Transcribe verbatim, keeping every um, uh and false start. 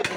I